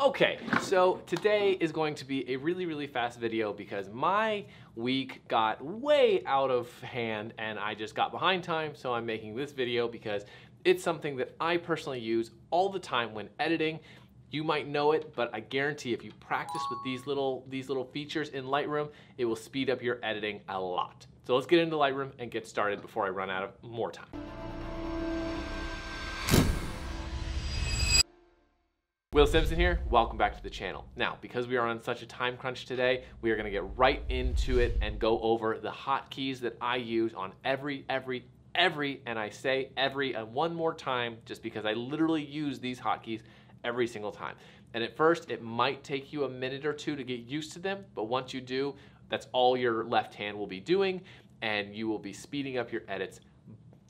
Okay, so today is going to be a really, really fast video because my week got way out of hand and I just got behind time, so I'm making this video because it's something that I personally use all the time when editing. You might know it, but I guarantee if you practice with these little features in Lightroom, it will speed up your editing a lot. So let's get into Lightroom and get started before I run out of more time. Will Simpson here, welcome back to the channel. Now, because we are on such a time crunch today, we are gonna get right into it and go over the hotkeys that I use on every, and I say every one more time just because I literally use these hotkeys every single time. And at first, it might take you a minute or two to get used to them, but once you do, that's all your left hand will be doing and you will be speeding up your edits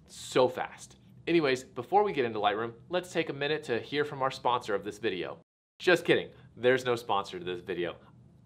so fast. Anyways, before we get into Lightroom, let's take a minute to hear from our sponsor of this video. Just kidding, there's no sponsor to this video.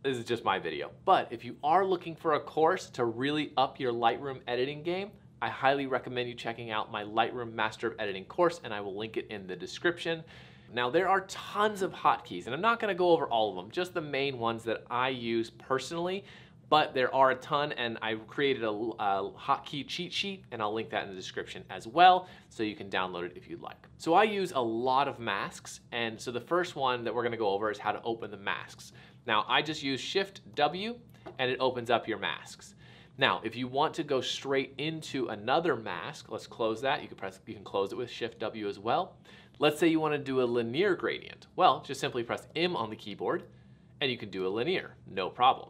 This is just my video. But if you are looking for a course to really up your Lightroom editing game, I highly recommend you checking out my Lightroom Master of Editing course, and I will link it in the description. Now, there are tons of hotkeys, and I'm not gonna go over all of them, just the main ones that I use personally, but there are a ton, and I've created a hotkey cheat sheet, and I'll link that in the description as well, so you can download it if you'd like. So I use a lot of masks, and so the first one that we're gonna go over is how to open the masks. Now, I just use Shift-W, and it opens up your masks. Now, if you want to go straight into another mask, let's close that. You can close it with Shift-W as well. Let's say you wanna do a linear gradient. Well, just simply press M on the keyboard, and you can do a linear, no problem.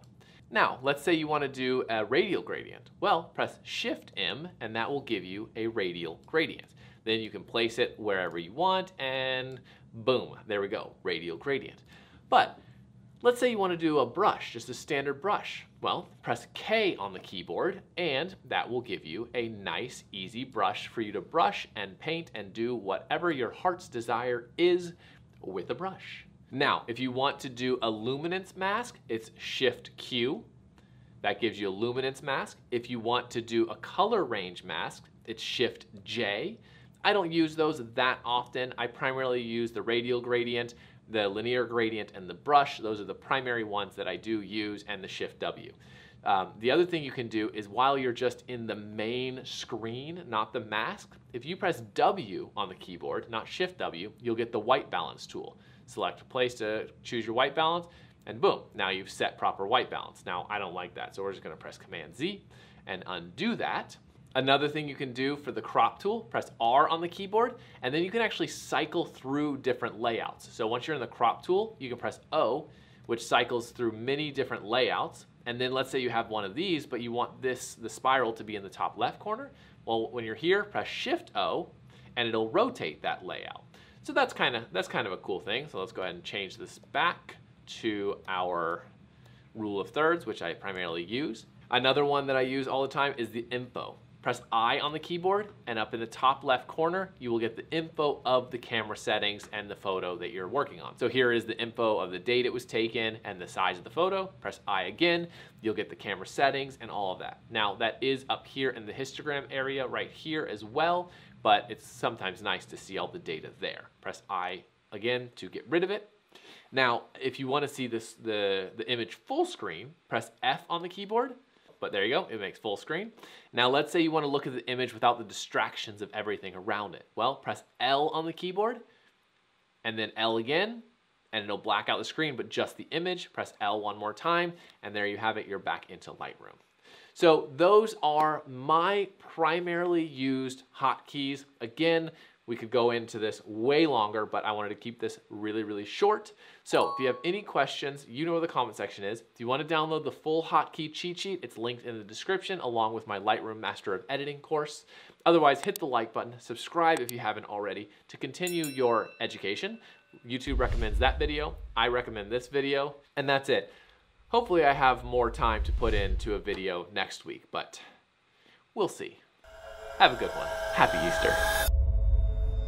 Now, let's say you want to do a radial gradient. Well, press Shift-M, and that will give you a radial gradient. Then you can place it wherever you want, and boom, there we go, radial gradient. But let's say you want to do a brush, just a standard brush. Well, press K on the keyboard, and that will give you a nice, easy brush for you to brush and paint and do whatever your heart's desire is with a brush. Now, if you want to do a luminance mask, it's Shift-Q. That gives you a luminance mask. If you want to do a color range mask, it's Shift-J. I don't use those that often. I primarily use the radial gradient, the linear gradient, and the brush. Those are the primary ones that I do use, and the Shift-W. The other thing you can do is while you're just in the main screen, not the mask, if you press W on the keyboard, not Shift-W, you'll get the white balance tool. Select a place to choose your white balance, and boom, now you've set proper white balance. Now, I don't like that, so we're just gonna press Command-Z and undo that. Another thing you can do for the crop tool, press R on the keyboard, and then you can actually cycle through different layouts. So once you're in the crop tool, you can press O, which cycles through many different layouts. And then let's say you have one of these, but you want this, the spiral, to be in the top left corner. Well, when you're here, press Shift-O, and it'll rotate that layout. So that's kind of a cool thing. So let's go ahead and change this back to our rule of thirds, which I primarily use. Another one that I use all the time is the info. Press I on the keyboard, and up in the top left corner, you will get the info of the camera settings and the photo that you're working on. So here is the info of the date it was taken and the size of the photo. Press I again, you'll get the camera settings and all of that. Now that is up here in the histogram area right here as well, but it's sometimes nice to see all the data there. Press I again to get rid of it. Now, if you wanna see this, the image full screen, press F on the keyboard, but there you go, it makes full screen. Now let's say you wanna look at the image without the distractions of everything around it. Well, press L on the keyboard, and then L again, and it'll black out the screen, but just the image. Press L one more time, and there you have it, you're back into Lightroom. So those are my primarily used hotkeys. Again, we could go into this way longer, but I wanted to keep this really, really short. So if you have any questions, you know where the comment section is. If you want to download the full hotkey cheat sheet, it's linked in the description along with my Lightroom Master of Editing course. Otherwise, hit the like button, subscribe if you haven't already to continue your education. YouTube recommends that video. I recommend this video, and that's it. Hopefully I have more time to put into a video next week, but we'll see. Have a good one. Happy Easter.